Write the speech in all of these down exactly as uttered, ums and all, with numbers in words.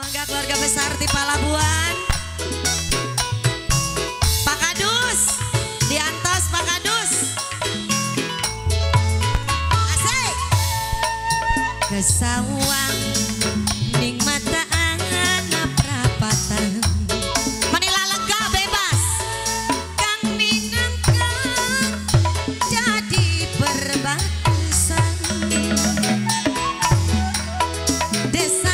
Mangga keluarga besar di Palabuhan. Pak Kadus, di atas Pak Kadus. Asik. Kesawang ning mataan anap rapatan. Manila lega bebas. Kang minangkan jadi berbangsan. Desa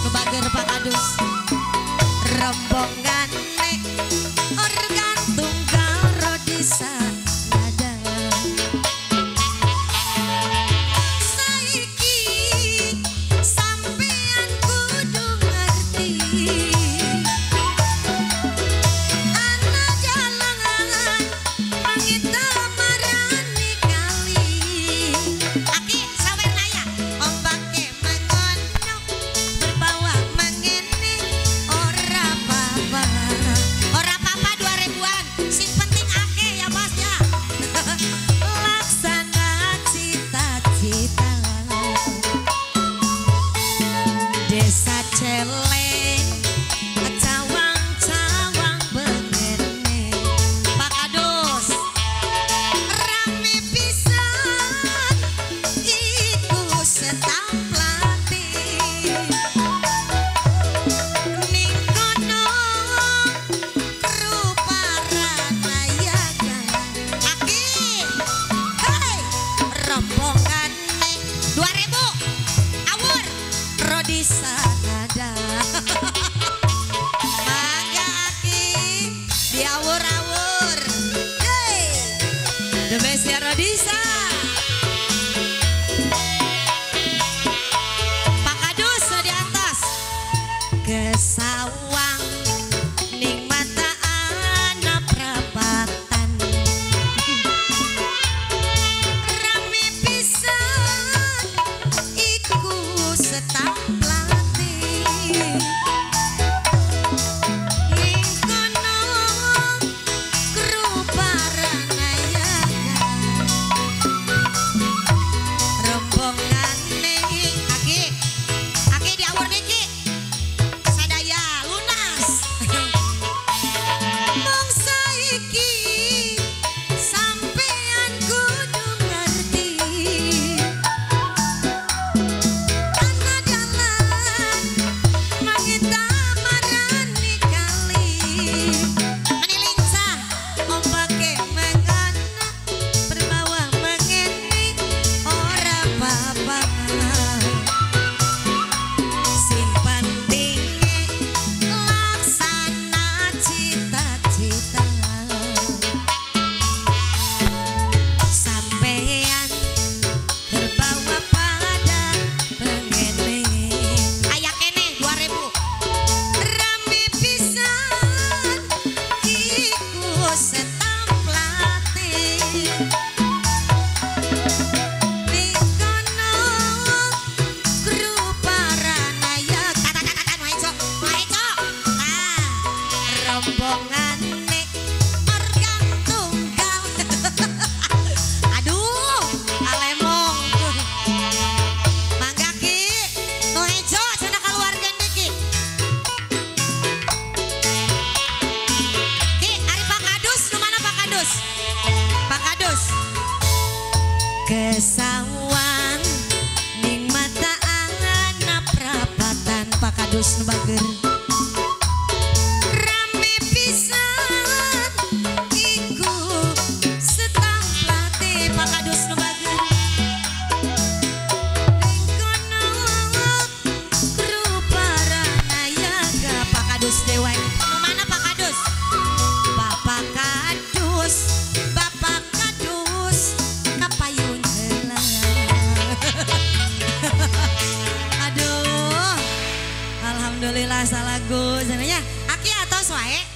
kebager Pak Kadus rombongan nek organ tunggal rodisa ada saiki sampean kudu ngerti ana jalangan mangita marani kali aki sawer naya ombake desa celeng cawang-cawang bengene. Pak Kadus rame pisan iku setau plati ning kono ruparana yaga aki hei rombongan ning dua ribu di sana ada mangga aki diawur-awur hey the best ya Rodisa. Pak Kadus di atas kesawang ning mata ana prapatan rame pisan iku setau rombongan nek organ tunggal. Aduh, alemong. Mangga ki, no hejo sana keluarga niki. Ki, ari Pak Kadus, nu mana Pak Kadus? Pak Kadus. Kesawang ning mataan ana prapatan Pak Kadus nu bager. Dewa, mana Pak Kadus? Bapak Kadus, Bapak Alhamdulillah salagu. Sebenarnya aki atau suai?